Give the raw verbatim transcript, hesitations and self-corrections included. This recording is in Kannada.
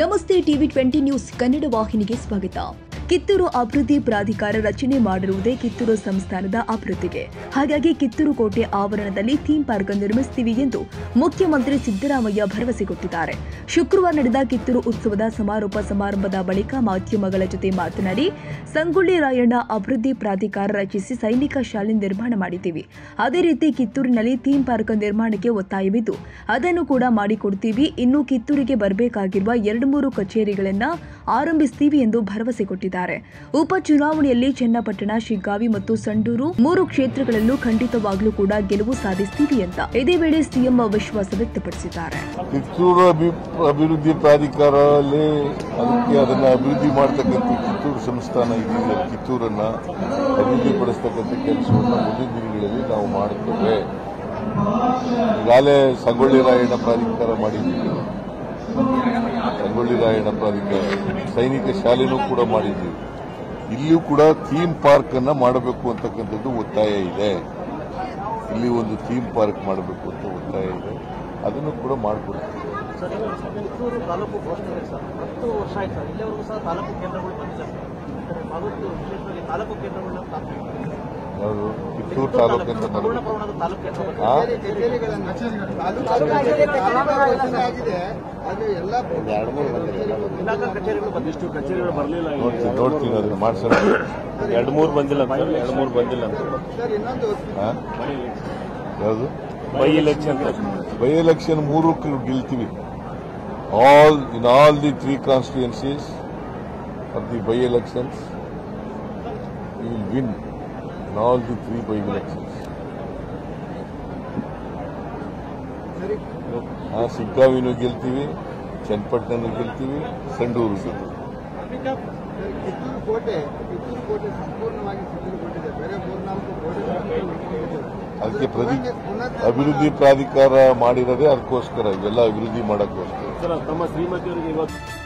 ನಮಸ್ತೆ ಟಿವಿ ಟ್ವೆಂಟಿ ನ್ಯೂಸ್ ಕನ್ನಡ ವಾಹಿನಿಗೆ ಸ್ವಾಗತ. ಕಿತ್ತೂರು ಅಭಿವೃದ್ಧಿ ಪ್ರಾಧಿಕಾರ ರಚನೆ ಮಾಡಿರುವುದೇ ಕಿತ್ತೂರು ಸಂಸ್ಥಾನದ ಅಭಿವೃದ್ಧಿಗೆ. ಹಾಗಾಗಿ ಕಿತ್ತೂರು ಕೋಟೆ ಆವರಣದಲ್ಲಿ ಥೀಮ್ ಪಾರ್ಕ್ ನಿರ್ಮಿಸುತ್ತೀವಿ ಎಂದು ಮುಖ್ಯಮಂತ್ರಿ ಸಿದ್ದರಾಮಯ್ಯ ಭರವಸೆ ಕೊಟ್ಟಿದ್ದಾರೆ. ಶುಕ್ರವಾರ ನಡೆದ ಕಿತ್ತೂರು ಉತ್ಸವದ ಸಮಾರೋಪ ಸಮಾರಂಭದ ಬಳಿಕ ಮಾಧ್ಯಮಗಳ ಜೊತೆ ಮಾತನಾಡಿ, ಸಂಗೊಳ್ಳಿ ರಾಯಣ್ಣ ಅಭಿವೃದ್ಧಿ ಪ್ರಾಧಿಕಾರ ರಚಿಸಿ ಸೈನಿಕ ಶಾಲೆ ನಿರ್ಮಾಣ ಮಾಡಿದ್ದೀವಿ. ಅದೇ ರೀತಿ ಕಿತ್ತೂರಿನಲ್ಲಿ ಥೀಮ್ ಪಾರ್ಕ್ ನಿರ್ಮಾಣಕ್ಕೆ ಒತ್ತಾಯವಿದ್ದು ಅದನ್ನು ಕೂಡ ಮಾಡಿಕೊಡ್ತೀವಿ. ಇನ್ನು ಕಿತ್ತೂರಿಗೆ ಬರಬೇಕಾಗಿರುವ ಎರಡು ಮೂರು ಕಚೇರಿಗಳನ್ನು ಆರಂಭಿಸ್ತೀವಿ ಎಂದು ಭರವಸೆ ಕೊಟ್ಟಿದ್ದಾರೆ. ಉಪಚುನಾವಣೆಯಲ್ಲಿ ಚನ್ನಪಟ್ಟಣ, ಶಿಗ್ಗಾವಿ ಮತ್ತು ಸಂಡೂರು ಮೂರು ಕ್ಷೇತ್ರಗಳಲ್ಲೂ ಖಂಡಿತವಾಗ್ಲೂ ಕೂಡ ಗೆಲುವು ಸಾಧಿಸ್ತೀವಿ ಅಂತ ಇದೇ ವೇಳೆ ಸಿಎಂ ವಿಶ್ವಾಸ ವ್ಯಕ್ತಪಡಿಸಿದ್ದಾರೆ. ಕಿತ್ತೂರು ಅಭಿವೃದ್ಧಿ ಪ್ರಾಧಿಕಾರದಲ್ಲಿ ಅದಕ್ಕೆ ಅದನ್ನ ಅಭಿವೃದ್ಧಿ ಮಾಡತಕ್ಕಂಥ ಕಿತ್ತೂರು ಸಂಸ್ಥಾನ ಇದೆಯಲ್ಲ, ಕಿತ್ತೂರನ್ನ ಅಭಿವೃದ್ಧಿಪಡಿಸತಕ್ಕಂಥ ಕೆಲಸವನ್ನು ಮುಂದಿನ ದಿನಗಳಲ್ಲಿ ನಾವು ಮಾಡುತ್ತೇವೆ. ಈಗಾಗಲೇ ಸಂಗೊಳ್ಳಿ ರಾಯಣ್ಣ ಪ್ರಾಧಿಕಾರ ಮಾಡಿದ್ದೀವಿ, ಸಂಗೊಳ್ಳಿ ರಾಯಣ್ಣ ಪ್ರಾಧಿಕಾರ ಸೈನಿಕ ಶಾಲೆನೂ ಕೂಡ ಮಾಡಿದ್ದೀವಿ. ಇಲ್ಲಿಯೂ ಕೂಡ ಥೀಮ್ ಪಾರ್ಕ್ ಅನ್ನ ಮಾಡಬೇಕು ಅಂತಕ್ಕಂಥದ್ದು ಒತ್ತಾಯ ಇದೆ. ಇಲ್ಲಿ ಒಂದು ಥೀಮ್ ಪಾರ್ಕ್ ಮಾಡಬೇಕು ಅಂತ ಒತ್ತಾಯ ಇದೆ, ಅದನ್ನು ಕೂಡ ಮಾಡಿಕೊಡ್ತೀವಿ. ಕಿತ್ತೂರು ತಾಲೂಕಿನ ನೋಡ್ತೀನಿ, ಅದನ್ನ ಮಾಡ್ಸೋಣ. ಎರಡು ಮೂರು ಬಂದಿಲ್ಲ ಅಂತ ಎರಡು ಮೂರು ಬಂದಿಲ್ಲ ಅಂತ ಯಾವುದು ಬೈ ಎಲೆಕ್ಷನ್ ಬೈ ಎಲೆಕ್ಷನ್ ಮೂರು ಗೆಲ್ತೀವಿ. All in all the three constituencies of the by elections you will win. All the three by elections. ಆ ಸಿಗ್ಗಾವಿನೂ ಗೆಲ್ತೀವಿ, ಚನ್ನಪಟ್ಟಣನೂ ಗೆಲ್ತೀವಿ, ಸಂಡೂರು ಗೆಲ್ತೀವಿ. ಕಿತ್ತೂರು ಕೋಟೆ ಕಿತ್ತೂರು ಕೋಟೆ ಸಂಪೂರ್ಣವಾಗಿ ಸಿದ್ಧಗೊಂಡಿದೆ. ಬೇರೆ ಮೂರ್ನಾಲ್ಕು ಅದಕ್ಕೆ ಅಭಿವೃದ್ಧಿ ಪ್ರಾಧಿಕಾರ ಮಾಡಿರೋದೇ ಅದಕ್ಕೋಸ್ಕರ, ಇವೆಲ್ಲ ಅಭಿವೃದ್ಧಿ ಮಾಡೋಕ್ಕೋಸ್ಕರ. ತಮ್ಮ ಶ್ರೀಮತಿಯವರಿಗೆ ಇವತ್ತು